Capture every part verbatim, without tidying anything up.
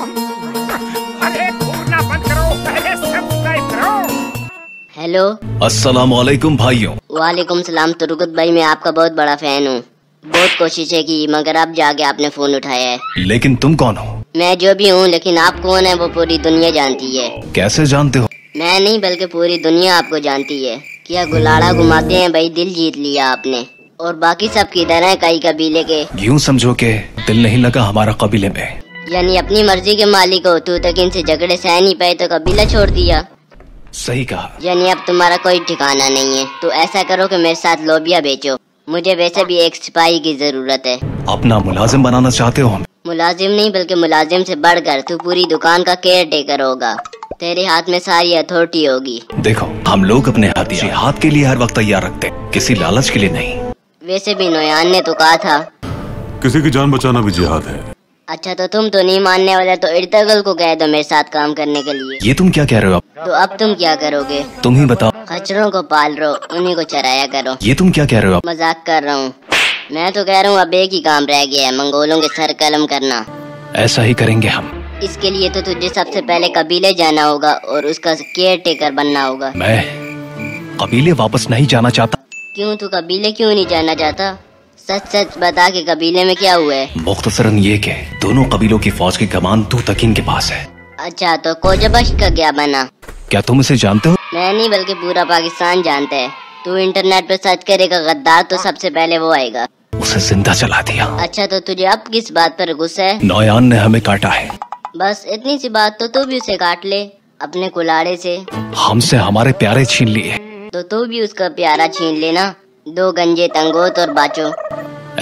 अरे घूरना बंद करो, पहले सब्सक्राइब करो। हेलो, अस्सलाम वालेकुम भाइयों। वालेकुम सलाम तुर्गुत भाई, मैं आपका बहुत बड़ा फैन हूँ। बहुत कोशिशें की मगर अब जाके आपने फोन उठाया है। लेकिन तुम कौन हो? मैं जो भी हूँ, लेकिन आप कौन है वो पूरी दुनिया जानती है। कैसे जानते हो? मैं नहीं बल्कि पूरी दुनिया आपको जानती है। क्या गुलाड़ा घुमाते हैं भाई, दिल जीत लिया आपने। और बाकी सब किधर है? कई कबीले के, यूँ समझो के दिल नहीं लगा हमारा कबीले में। यानी अपनी मर्जी के मालिक हो। तूतकिन से झगड़े सह नहीं पाए तो कबीला छोड़ दिया। सही कहा। यानी अब तुम्हारा कोई ठिकाना नहीं है। तो ऐसा करो कि मेरे साथ लोबिया बेचो, मुझे वैसे भी एक सिपाही की जरूरत है। अपना मुलाजिम बनाना चाहते हो? मुलाजिम नहीं बल्कि मुलाजिम से बढ़कर तू पूरी दुकान का केयर टेकर होगा। तेरे हाथ में सारी अथॉरिटी होगी। देखो, हम लोग अपने हथियार जिहाद के लिए हर वक्त तैयार रखते, किसी लालच के लिए नहीं। वैसे भी नोयान ने तो कहा था किसी की जान बचाना भी जिहाद है। अच्छा, तो तुम तो नहीं मानने वाले, तो इर्तगल को कह दो मेरे साथ काम करने के लिए। ये तुम क्या कह रहे हो? तो अब तुम क्या करोगे? तुम ही बताओ। खच्चरों को पाल रो, उन्हीं को चराया करो। ये तुम क्या कह रहे हो? मजाक कर रहा हूँ। मैं तो कह रहा हूँ अब एक ही काम रह गया है, मंगोलों के सर कलम करना। ऐसा ही करेंगे हम। इसके लिए तो तुझे सबसे पहले कबीले जाना होगा और उसका केयर टेकर बनना होगा। मैं कबीले वापस नहीं जाना चाहता। क्यों? तू कबीले क्यों नहीं जाना चाहता? सच सच बता के कबीले में क्या हुआ है? मुख्तसरन ये के दोनों कबीलों की फौज की कमान तूतकिन के पास है। अच्छा, तो कोजबश का क्या बना? क्या तुम इसे जानते हो? मैं नहीं बल्कि पूरा पाकिस्तान जानता है। तू इंटरनेट पर सर्च करेगा गद्दार तो सबसे पहले वो आएगा। उसे जिंदा जला दिया। अच्छा, तो तुझे अब किस बात पर गुस्सा है? नोयान ने हमें काटा है। बस इतनी सी बात, तो तू भी उसे काट ले अपने कुलाड़े से। हमसे हमारे प्यारे छीन लिए, तो तू भी उसका प्यारा छीन लेना। दो गंजे तंगोत और बाचो।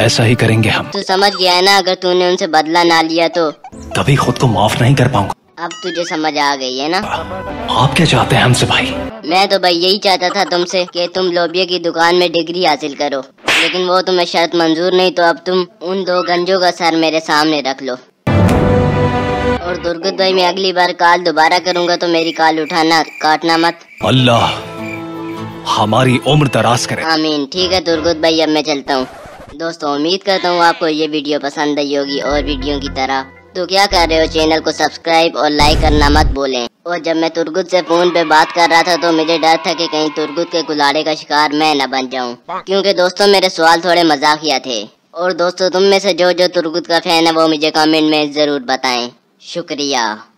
ऐसा ही करेंगे हम। तू समझ गया है ना? अगर तूने उनसे बदला ना लिया तो तभी खुद को माफ नहीं कर पाऊंगा। अब तुझे समझ आ गई है ना? आप क्या चाहते हैं हमसे भाई? मैं तो भाई यही चाहता था तुमसे कि तुम लोबिया की दुकान में डिग्री हासिल करो, लेकिन वो तुम्हें शर्त मंजूर नहीं। तो अब तुम उन दो गंजों का सर मेरे सामने रख लो। और तुर्गुत भाई, मैं अगली बार कॉल दोबारा करूँगा तो मेरी कॉल उठाना, काटना मत। अल्लाह हमारी उम्र दराज करे, आमीन। ठीक है तुर्गुत भाई, अब मैं चलता हूँ। दोस्तों, उम्मीद करता हूँ आपको ये वीडियो पसंद आई होगी। और वीडियो की तरह तो क्या कर रहे हो, चैनल को सब्सक्राइब और लाइक करना मत बोलें। और जब मैं तुर्गुत से फोन पे बात कर रहा था तो मुझे डर था कि कहीं तुर्गुत के गुलाड़े का शिकार मैं न बन जाऊं, क्योंकि दोस्तों मेरे सवाल थोड़े मजाकिया थे। और दोस्तों, तुम में से जो जो तुर्गुत का फैन है वो मुझे कमेंट में जरूर बताएं। शुक्रिया।